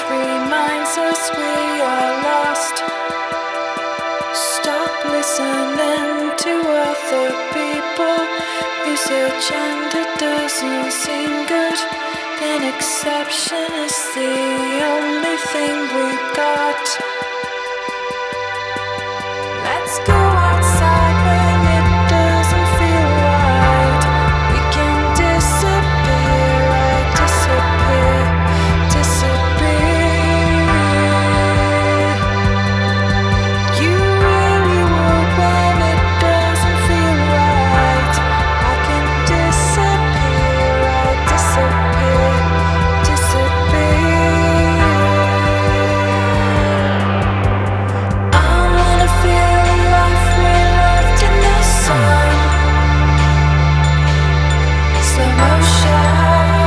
reminds us we are lost. Stop listening to other people. Use your chant, it doesn't seem good. An exception is the only thing we got. Let's go outside when it doesn't feel right. We can disappear, right? Disappear, disappear. You really would when it doesn't feel right. I can disappear, right? Disappear, disappear. I wanna feel alive, we're left in the sun. Slow motion.